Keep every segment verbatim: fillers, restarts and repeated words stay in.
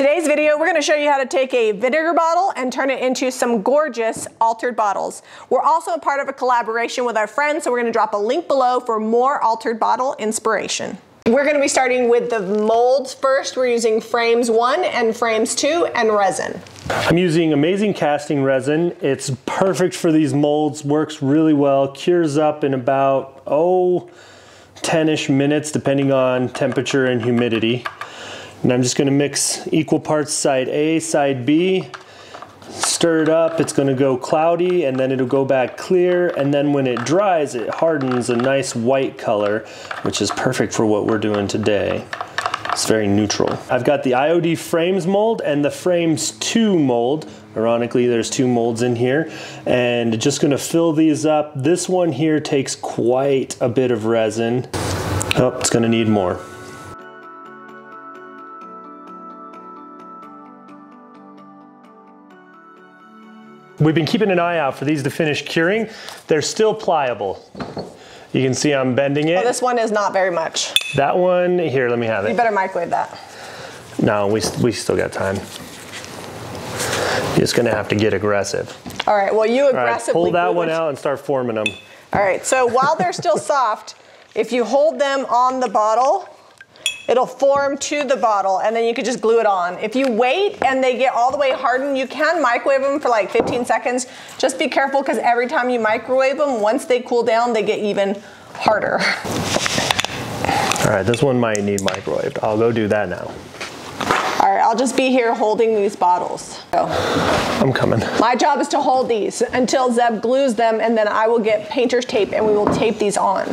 Today's video, we're gonna show you how to take a vinegar bottle and turn it into some gorgeous altered bottles. We're also a part of a collaboration with our friends, so we're gonna drop a link below for more altered bottle inspiration. We're gonna be starting with the molds first. We're using frames one and frames two and resin. I'm using amazing casting resin. It's perfect for these molds, works really well, cures up in about, oh, ten-ish minutes, depending on temperature and humidity. And I'm just gonna mix equal parts side A, side B, stir it up, it's gonna go cloudy, and then it'll go back clear, and then when it dries, it hardens a nice white color, which is perfect for what we're doing today. It's very neutral. I've got the I O D frames mold and the frames two mold. Ironically, there's two molds in here. And just gonna fill these up. This one here takes quite a bit of resin. Oh, it's gonna need more. We've been keeping an eye out for these to finish curing. They're still pliable. You can see I'm bending it. Oh, this one is not very much. That one, here, let me have it. You better microwave that. No, we, we still got time. You're just gonna have to get aggressive. All right, well you aggressively- All right, pull that one out and start forming them. All right, so while they're still soft, if you hold them on the bottle, it'll form to the bottle and then you can just glue it on. If you wait and they get all the way hardened, you can microwave them for like fifteen seconds. Just be careful because every time you microwave them, once they cool down, they get even harder. All right, this one might need microwaved. I'll go do that now. All right, I'll just be here holding these bottles. So, I'm coming. My job is to hold these until Zeb glues them and then I will get painter's tape and we will tape these on.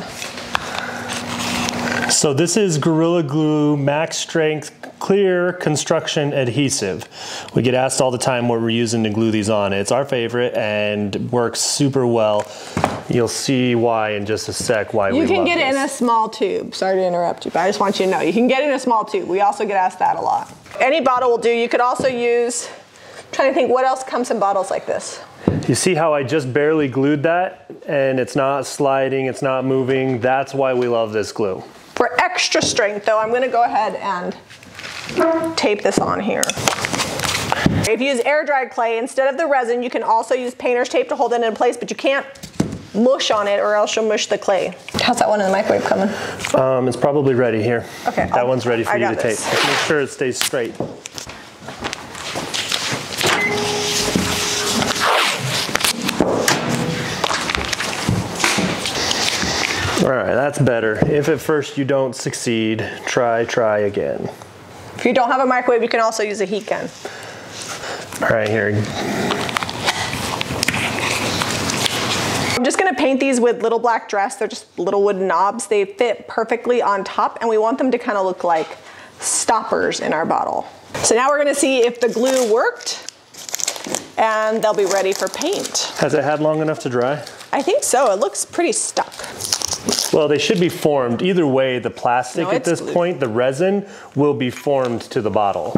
So this is Gorilla Glue Max Strength Clear Construction Adhesive. We get asked all the time what we're using to glue these on. It's our favorite and works super well. You'll see why in just a sec why we love this. You can get it in a small tube. Sorry to interrupt you, but I just want you to know. You can get it in a small tube. We also get asked that a lot. Any bottle will do. You could also use, I'm trying to think what else comes in bottles like this. You see how I just barely glued that and it's not sliding, it's not moving. That's why we love this glue. For extra strength though, I'm gonna go ahead and tape this on here. If you use air dried clay instead of the resin, you can also use painter's tape to hold it in place, but you can't mush on it or else you'll mush the clay. How's that one in the microwave coming? Um, it's probably ready here. Okay. That I'll, one's ready for I you to this. tape. Just make sure it stays straight. All right, that's better. If at first you don't succeed, try, try again. If you don't have a microwave, you can also use a heat gun. All right, here. I'm just gonna paint these with little black dress. They're just little wooden knobs. They fit perfectly on top and we want them to kind of look like stoppers in our bottle. So now we're gonna see if the glue worked and they'll be ready for paint. Has it had long enough to dry? I think so, it looks pretty stuck. Well, they should be formed. Either way, the plastic no, at this glued. point, the resin, will be formed to the bottle.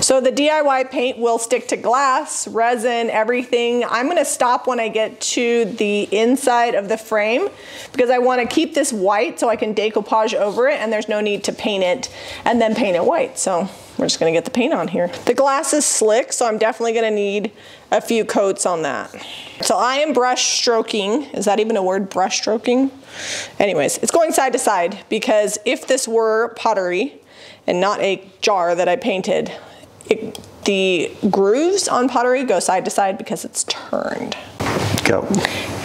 So the D I Y paint will stick to glass, resin, everything. I'm gonna stop when I get to the inside of the frame because I wanna keep this white so I can decoupage over it and there's no need to paint it and then paint it white. So we're just gonna get the paint on here. The glass is slick, so I'm definitely gonna need a few coats on that. So I am brush stroking. Is that even a word, brush stroking? Anyways, it's going side to side because if this were pottery and not a jar that I painted, it, the grooves on pottery go side to side because it's turned. Go.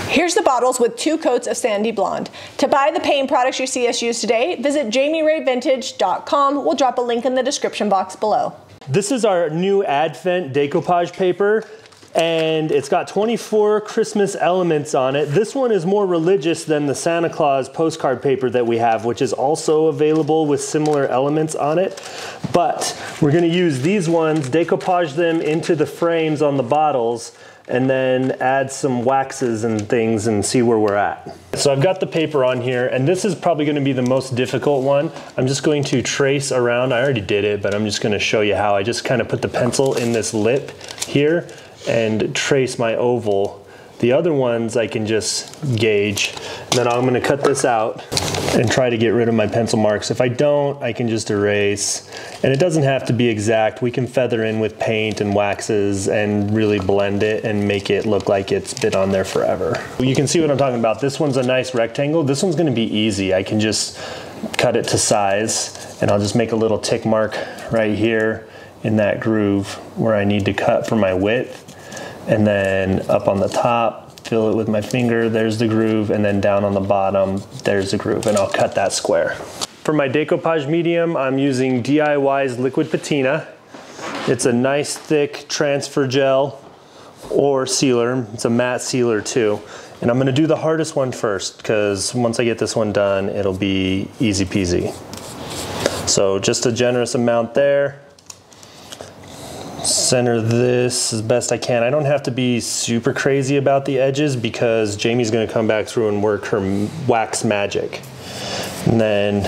Here's the bottles with two coats of Sandy Blonde. To buy the paint products you see us use today, visit jamie ray vintage dot com. We'll drop a link in the description box below. This is our new Advent decoupage paper, and it's got twenty-four Christmas elements on it. This one is more religious than the Santa Claus postcard paper that we have, which is also available with similar elements on it. But we're gonna use these ones, decoupage them into the frames on the bottles, and then add some waxes and things and see where we're at. So I've got the paper on here, and this is probably gonna be the most difficult one. I'm just going to trace around. I already did it, but I'm just gonna show you how. I just kind of put the pencil in this lip here and trace my oval The other ones I can just gauge. And then I'm gonna cut this out and try to get rid of my pencil marks. If I don't, I can just erase. And it doesn't have to be exact. We can feather in with paint and waxes and really blend it and make it look like it's been on there forever. You can see what I'm talking about. This one's a nice rectangle. This one's gonna be easy. I can just cut it to size and I'll just make a little tick mark right here in that groove where I need to cut for my width. And then up on the top, fill it with my finger, there's the groove, and then down on the bottom, there's the groove, and I'll cut that square. For my decoupage medium, I'm using D I Y's Liquid Patina. It's a nice thick transfer gel or sealer. It's a matte sealer too. And I'm gonna do the hardest one first, because once I get this one done, it'll be easy peasy. So just a generous amount there. Center this as best I can. I don't have to be super crazy about the edges because Jamie's gonna come back through and work her wax magic. And then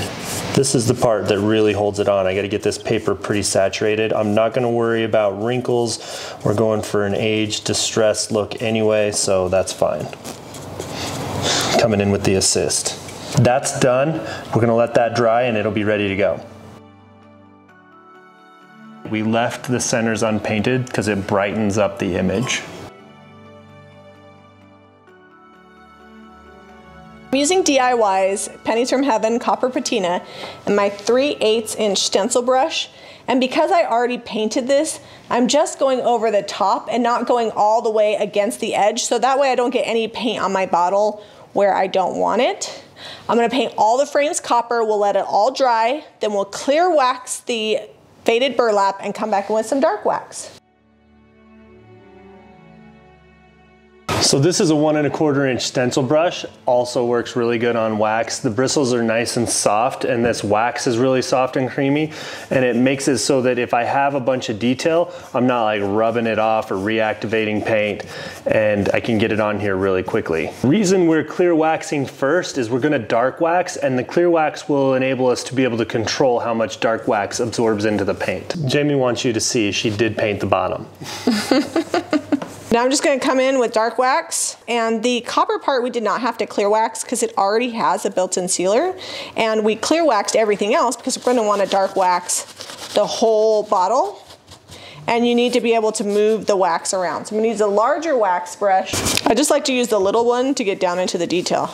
this is the part that really holds it on. I gotta get this paper pretty saturated. I'm not gonna worry about wrinkles. We're going for an aged, distressed look anyway, so that's fine. Coming in with the assist. That's done. We're gonna let that dry and it'll be ready to go. We left the centers unpainted because it brightens up the image. I'm using D I Y's Pennies from Heaven Copper Patina and my three eighths inch stencil brush. And because I already painted this, I'm just going over the top and not going all the way against the edge. So that way I don't get any paint on my bottle where I don't want it. I'm gonna paint all the frames copper. We'll let it all dry. Then we'll clear wax the faded burlap and come back in with some dark wax. So this is a one and a quarter inch stencil brush, also works really good on wax. The bristles are nice and soft and this wax is really soft and creamy, and it makes it so that if I have a bunch of detail, I'm not like rubbing it off or reactivating paint, and I can get it on here really quickly. Reason we're clear waxing first is we're gonna dark wax, and the clear wax will enable us to be able to control how much dark wax absorbs into the paint. Jamie wants you to see she did paint the bottom. Now I'm just gonna come in with dark wax, and the copper part we did not have to clear wax because it already has a built-in sealer, and we clear waxed everything else because we're gonna wanna dark wax the whole bottle, and you need to be able to move the wax around. So I'm gonna use a larger wax brush. I just like to use the little one to get down into the detail.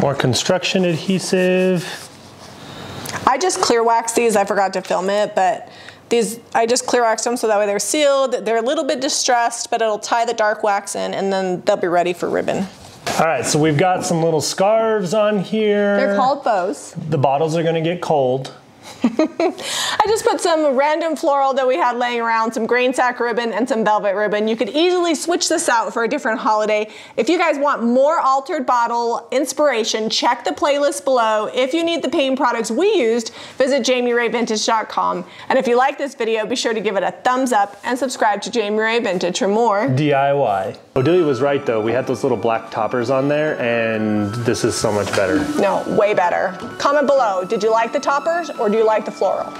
More construction adhesive. I just clear wax these. I forgot to film it, but these, I just clear wax them so that way they're sealed. They're a little bit distressed, but it'll tie the dark wax in and then they'll be ready for ribbon. All right, so we've got some little scarves on here. They're called bows. The bottles are gonna get cold. I just put some random floral that we had laying around, some grain sack ribbon and some velvet ribbon. You could easily switch this out for a different holiday. If you guys want more altered bottle inspiration, check the playlist below. If you need the paint products we used, visit jamie ray vintage dot com. And if you like this video, be sure to give it a thumbs up and subscribe to Jamie Ray Vintage for more D I Y. Odilia was right though. We had those little black toppers on there and this is so much better. No, way better. Comment below. Did you like the toppers or do you like the floral?